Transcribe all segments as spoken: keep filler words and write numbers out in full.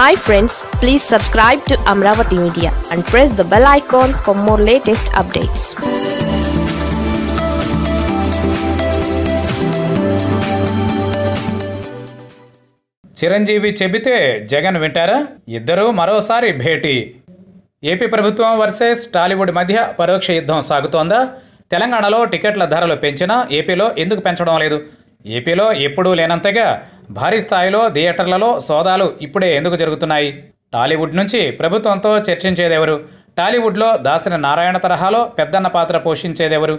Hi friends, please subscribe to Amravati Media and press the bell icon for more latest updates. Chiranjeevi చెబితే జగన్ వింటారా? ఇద్దరూ మరోసారి భేటీ. AP ప్రభుత్వం versus Tollywood మధ్య పరోక్ష యుద్ధం సాగుతోందా? తెలంగాణలో టికెట్ల ధరలు పెంచినా ఏపీలో ఎందుకు పెంచడం లేదు? ఏపీలో ఎప్పుడూ లేనంతగా భారీ స్థాయిలో థియేటర్లలో సోదాలు ఇప్పుడే ఎందుకు జరుగుతున్నాయి? టాలీవుడ్ నుంచి ప్రభుత్వంతో చర్చించేదెవరు? టాలీవుడ్లో దాసరి నారాయణ తరహాలో పెద్దన్న పాత్ర పోషించేదెవరు?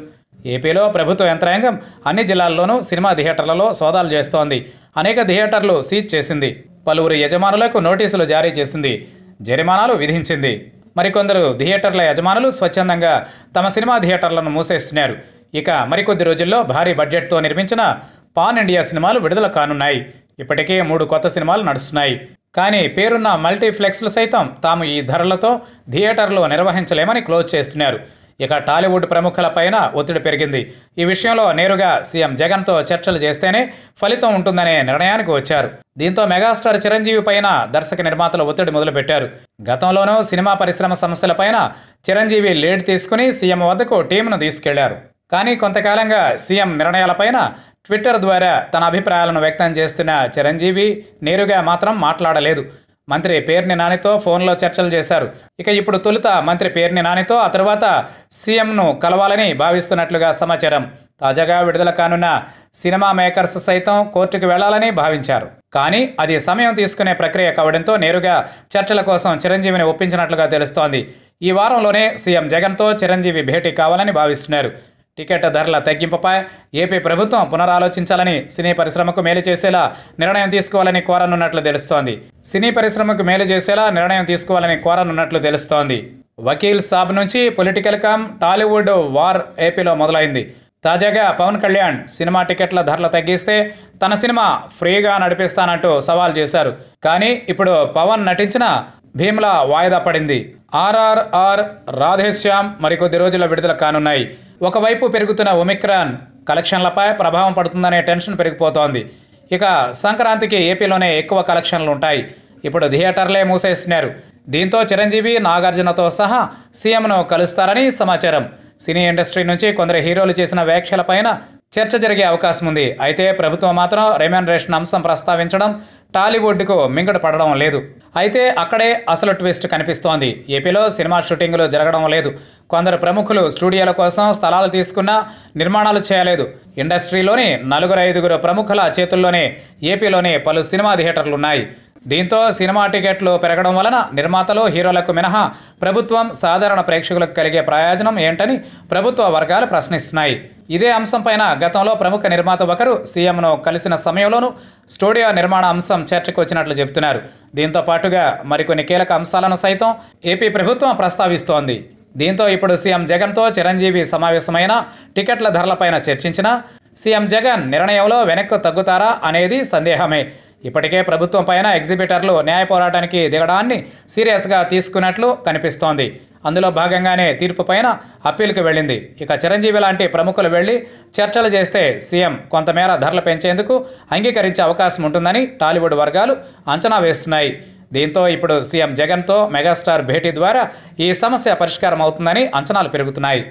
ఏపీలో ప్రభుత్వ యంత్రాంగం అన్ని జిల్లాల్లోనూ సినిమా థియేటర్లలో సోదాలు చేస్తోంది. అనేక థియేటర్లు సీజ్ చేసింది. పలువురు యజమానులకు నోటీసులు జారీ చేసింది. జరిమానాలు విధించింది. మరికొందరు థియేటర్ల యజమానులు స్వచ్ఛందంగా తమ సినిమా థియేటర్లను మూసేస్తున్నారు. ఇక మరికొద్ది రోజుల్లో భారీ బడ్జెట్తో నిర్మించిన పాన్ ఇండియా సినిమాలు విడుదల కానున్నాయి. ఇప్పటికే మూడు కొత్త సినిమాలు నడుస్తున్నాయి. కానీ పేరున్న మల్టీప్లెక్స్లు సైతం తాము ఈ ధరలతో థియేటర్లు నిర్వహించలేమని క్లోజ్ చేస్తున్నారు. ఇక టాలీవుడ్ ప్రముఖులపైన ఒత్తిడి పెరిగింది. ఈ విషయంలో నేరుగా సీఎం జగన్తో చర్చలు చేస్తేనే ఫలితం ఉంటుందనే నిర్ణయానికి వచ్చారు. దీంతో మెగాస్టార్ చిరంజీవి పైన దర్శక నిర్మాతలు ఒత్తిడి మొదలుపెట్టారు. గతంలోనూ సినిమా పరిశ్రమ సమస్యలపైన చిరంజీవి లీడ్ తీసుకుని సీఎం వద్దకు టీంను తీసుకెళ్లారు. కానీ కొంతకాలంగా సీఎం నిర్ణయాలపైన ట్విట్టర్ ద్వారా తన అభిప్రాయాలను వ్యక్తం చేస్తున్న చిరంజీవి నేరుగా మాత్రం మాట్లాడలేదు. మంత్రి పేర్ని నానితో ఫోన్లో చర్చలు చేశారు. ఇక ఇప్పుడు తొలుత మంత్రి పేర్ని నానితో, ఆ తర్వాత సీఎంను కలవాలని భావిస్తున్నట్లుగా సమాచారం. తాజాగా విడుదల కానున్న సినిమా మేకర్స్ సైతం కోర్టుకు వెళ్లాలని భావించారు. కానీ అది సమయం తీసుకునే ప్రక్రియ కావడంతో నేరుగా చర్చల కోసం చిరంజీవిని ఒప్పించినట్లుగా తెలుస్తోంది. ఈ వారంలోనే సీఎం జగన్తో చిరంజీవి భేటీ కావాలని భావిస్తున్నారు. టికెట్ ధరల తగ్గింపుపై ఏపీ ప్రభుత్వం పునరాలోచించాలని, సినీ పరిశ్రమకు మేలు చేసేలా నిర్ణయం తీసుకోవాలని కోరనున్నట్లు తెలుస్తోంది. సినీ పరిశ్రమకు మేలు చేసేలా నిర్ణయం తీసుకోవాలని కోరనున్నట్లు తెలుస్తోంది. వకీల్ సాబ్ నుంచి పొలిటికల్ కమ్ టాలీవుడ్ వార్ ఏపీలో మొదలైంది. తాజాగా పవన్ కళ్యాణ్ సినిమా టికెట్ల ధరలు తగ్గిస్తే తన సినిమా ఫ్రీగా నడిపిస్తానంటూ సవాల్ చేశారు. కానీ ఇప్పుడు పవన్ నటించిన భీమ్లా వాయిదా పడింది. ఆర్ఆర్ఆర్, రాధే శ్యామ్ మరికొద్ది రోజుల్లో విడుదల కానున్నాయి. ఒకవైపు పెరుగుతున్న ఒమిక్రాన్ కలెక్షన్లపై ప్రభావం పడుతుందనే టెన్షన్ పెరిగిపోతోంది. ఇక సంక్రాంతికి ఏపీలోనే ఎక్కువ కలెక్షన్లు ఉంటాయి. ఇప్పుడు థియేటర్లే మూసేస్తున్నారు. దీంతో చిరంజీవి, నాగార్జునతో సహా సీఎంను కలుస్తారని సమాచారం. సినీ ఇండస్ట్రీ నుంచి కొందరు హీరోలు చేసిన వ్యాఖ్యలపైన చర్చ జరిగే అవకాశం ఉంది. అయితే ప్రభుత్వం మాత్రం రెమ్యూనరేషన్ అంశం ప్రస్తావించడం టాలీవుడ్కు మింగడు పడడం లేదు. అయితే అక్కడే అసలు ట్విస్ట్ కనిపిస్తోంది. ఏపీలో సినిమా షూటింగ్లు జరగడం లేదు. కొందరు ప్రముఖులు స్టూడియోల కోసం స్థలాలు తీసుకున్నా నిర్మాణాలు చేయలేదు. ఇండస్ట్రీలోని నలుగురు ఐదుగురు ప్రముఖుల చేతుల్లోనే ఏపీలోని పలు సినిమా థియేటర్లున్నాయి. దీంతో సినిమా టికెట్లు పెరగడం వలన నిర్మాతలు, హీరోలకు మినహా ప్రభుత్వం, సాధారణ ప్రేక్షకులకు కలిగే ప్రయోజనం ఏంటని ప్రభుత్వ వర్గాలు ప్రశ్నిస్తున్నాయి. ఇదే అంశంపైన గతంలో ప్రముఖ నిర్మాత ఒకరు సీఎంను కలిసిన సమయంలోనూ స్టూడియో నిర్మాణ అంశం చర్చకు వచ్చినట్లు చెబుతున్నారు. దీంతో పాటుగా మరికొన్ని కీలక అంశాలను సైతం ఏపీ ప్రభుత్వం ప్రస్తావిస్తోంది. దీంతో ఇప్పుడు సీఎం జగన్తో చిరంజీవి సమావేశమైన టికెట్ల ధరలపైన చర్చించిన సీఎం జగన్ నిర్ణయంలో వెనక్కు తగ్గుతారా అనేది సందేహమే. ఇప్పటికే ప్రభుత్వం పైన ఎగ్జిబిటర్లు న్యాయ పోరాటానికి దిగడాన్ని సీరియస్గా తీసుకున్నట్లు కనిపిస్తోంది. అందులో భాగంగానే తీర్పు పైన అప్పీల్కి వెళ్ళింది. ఇక చిరంజీవి లాంటి ప్రముఖులు వెళ్ళి చర్చలు చేస్తే సీఎం కొంతమేర ధరలు పెంచేందుకు అంగీకరించే అవకాశం ఉంటుందని టాలీవుడ్ వర్గాలు అంచనా వేస్తున్నాయి. దీంతో ఇప్పుడు సీఎం జగన్తో మెగాస్టార్ భేటీ ద్వారా ఈ సమస్య పరిష్కారం అవుతుందని అంచనాలు పెరుగుతున్నాయి.